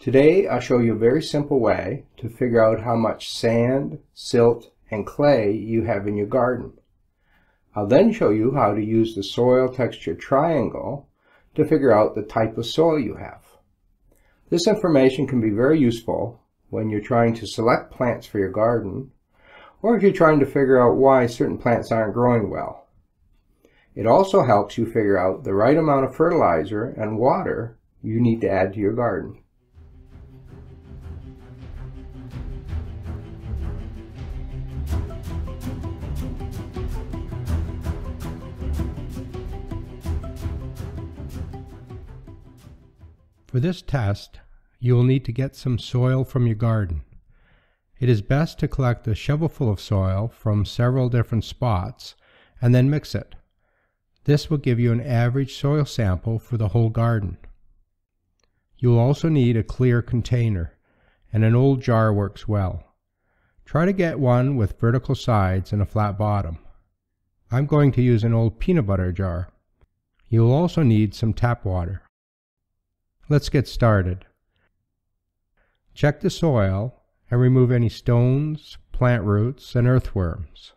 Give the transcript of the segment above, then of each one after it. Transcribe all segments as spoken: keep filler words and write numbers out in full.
Today I'll show you a very simple way to figure out how much sand, silt, and clay you have in your garden. I'll then show you how to use the soil texture triangle to figure out the type of soil you have. This information can be very useful when you're trying to select plants for your garden, or if you're trying to figure out why certain plants aren't growing well. It also helps you figure out the right amount of fertilizer and water you need to add to your garden. For this test, you will need to get some soil from your garden. It is best to collect a shovelful of soil from several different spots and then mix it. This will give you an average soil sample for the whole garden. You will also need a clear container, and an old jar works well. Try to get one with vertical sides and a flat bottom. I'm going to use an old peanut butter jar. You will also need some tap water. Let's get started. Check the soil and remove any stones, plant roots, and earthworms.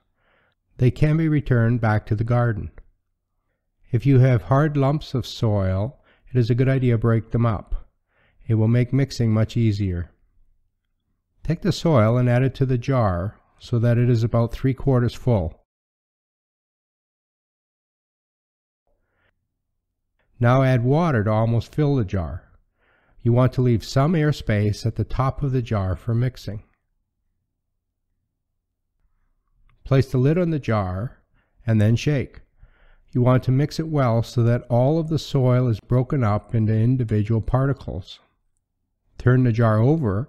They can be returned back to the garden. If you have hard lumps of soil, it is a good idea to break them up. It will make mixing much easier. Take the soil and add it to the jar so that it is about three quarters full. Now add water to almost fill the jar. You want to leave some air space at the top of the jar for mixing. Place the lid on the jar and then shake. You want to mix it well so that all of the soil is broken up into individual particles. Turn the jar over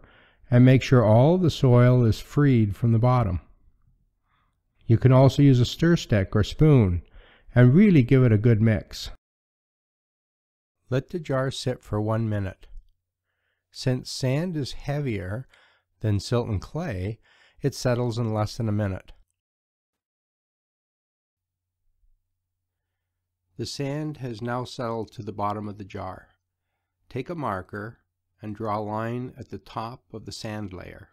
and make sure all of the soil is freed from the bottom. You can also use a stir stick or spoon and really give it a good mix. Let the jar sit for one minute. Since sand is heavier than silt and clay, it settles in less than a minute. The sand has now settled to the bottom of the jar. Take a marker and draw a line at the top of the sand layer.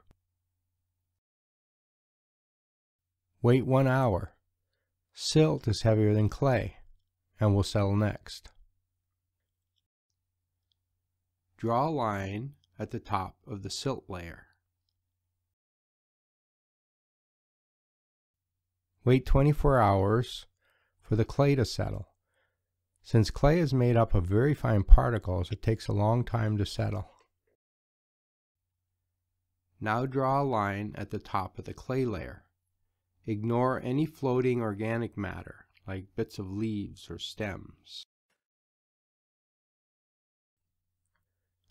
Wait one hour. Silt is heavier than clay and will settle next. Draw a line at the top of the silt layer. Wait twenty-four hours for the clay to settle. Since clay is made up of very fine particles, it takes a long time to settle. Now draw a line at the top of the clay layer. Ignore any floating organic matter, like bits of leaves or stems.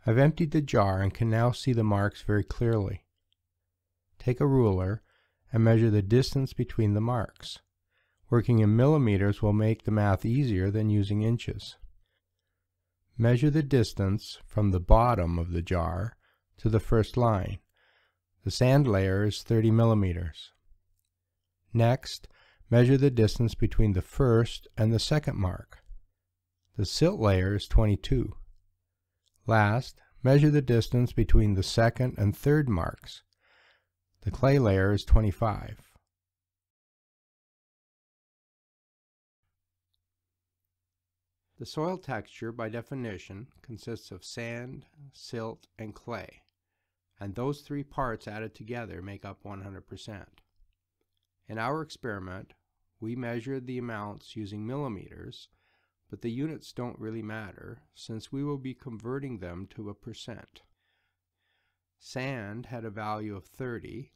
I've emptied the jar and can now see the marks very clearly. Take a ruler and measure the distance between the marks. Working in millimeters will make the math easier than using inches. Measure the distance from the bottom of the jar to the first line. The sand layer is thirty millimeters. Next, measure the distance between the first and the second mark. The silt layer is twenty-two. Last, measure the distance between the second and third marks. The clay layer is twenty-five. The soil texture, by definition, consists of sand, silt, and clay, and those three parts added together make up one hundred percent. In our experiment, we measured the amounts using millimeters, but the units don't really matter since we will be converting them to a percent. Sand had a value of thirty,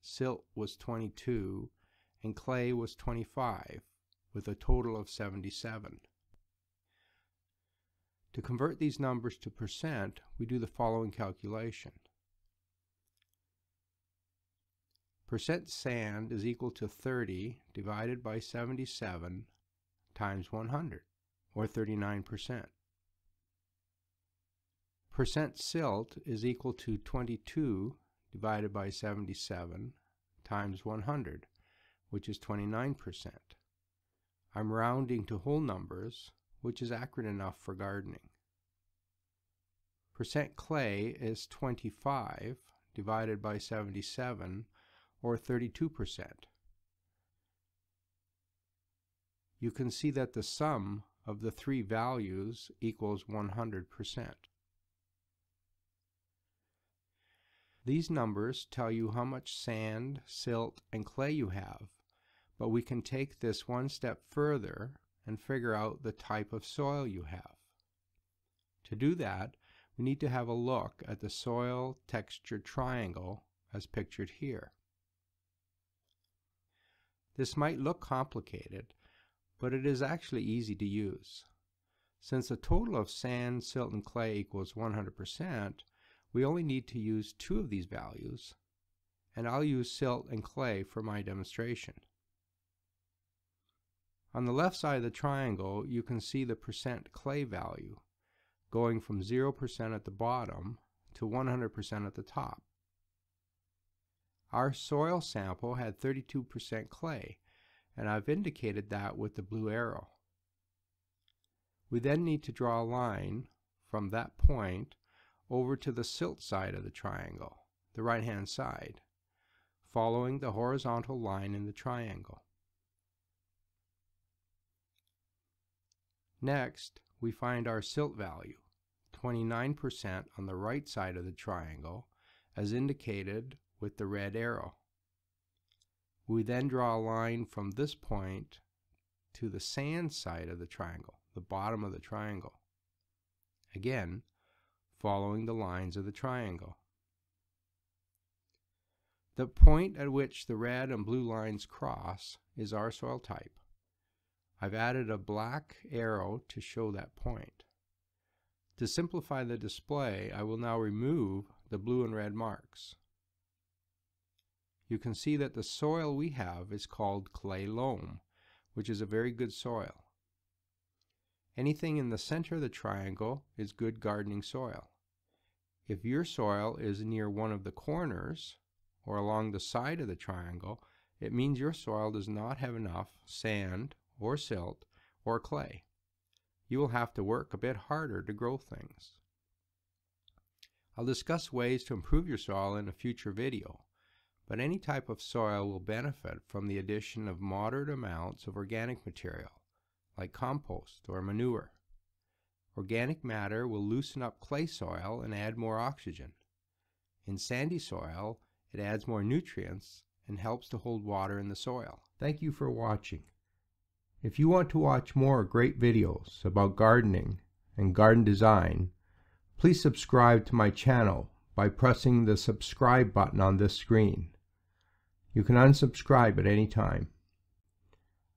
silt was twenty-two, and clay was twenty-five, with a total of seventy-seven. To convert these numbers to percent, we do the following calculation. Percent sand is equal to thirty divided by seventy-seven times one hundred, or thirty-nine percent. Percent silt is equal to twenty-two divided by seventy-seven times one hundred, which is twenty-nine percent. I'm rounding to whole numbers, which is accurate enough for gardening. Percent clay is twenty-five divided by seventy-seven, or thirty-two percent. You can see that the sum of the three values equals one hundred percent. These numbers tell you how much sand, silt, and clay you have, but we can take this one step further and figure out the type of soil you have. To do that, we need to have a look at the soil texture triangle as pictured here. This might look complicated, but it is actually easy to use. Since the total of sand, silt, and clay equals one hundred percent, we only need to use two of these values, and I'll use silt and clay for my demonstration. On the left side of the triangle, you can see the percent clay value, going from zero percent at the bottom to one hundred percent at the top. Our soil sample had thirty-two percent clay, and I've indicated that with the blue arrow. We then need to draw a line from that point over to the silt side of the triangle, the right-hand side, following the horizontal line in the triangle. Next, we find our silt value, twenty-nine percent on the right side of the triangle, as indicated with the red arrow. We then draw a line from this point to the sand side of the triangle, the bottom of the triangle, again following the lines of the triangle. The point at which the red and blue lines cross is our soil type. I've added a black arrow to show that point. To simplify the display, I will now remove the blue and red marks. You can see that the soil we have is called clay loam, which is a very good soil. Anything in the center of the triangle is good gardening soil. If your soil is near one of the corners or along the side of the triangle, it means your soil does not have enough sand or silt or clay. You will have to work a bit harder to grow things. I'll discuss ways to improve your soil in a future video, but any type of soil will benefit from the addition of moderate amounts of organic material, like compost or manure. Organic matter will loosen up clay soil and add more oxygen. In sandy soil, it adds more nutrients and helps to hold water in the soil. Thank you for watching. If you want to watch more great videos about gardening and garden design, please subscribe to my channel by pressing the subscribe button on this screen. You can unsubscribe at any time.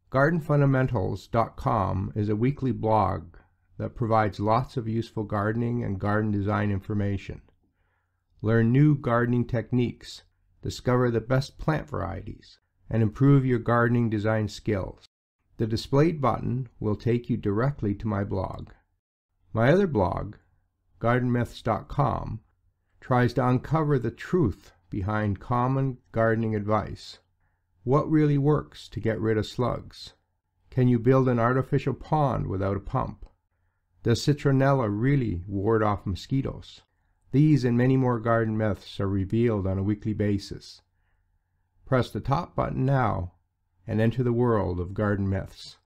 Garden Fundamentals dot com is a weekly blog that provides lots of useful gardening and garden design information. Learn new gardening techniques, discover the best plant varieties, and improve your gardening design skills. The displayed button will take you directly to my blog. My other blog, Garden Myths dot com, tries to uncover the truth behind common gardening advice. What really works to get rid of slugs? Can you build an artificial pond without a pump? Does citronella really ward off mosquitoes? These and many more garden myths are revealed on a weekly basis. Press the top button now and enter the world of garden myths.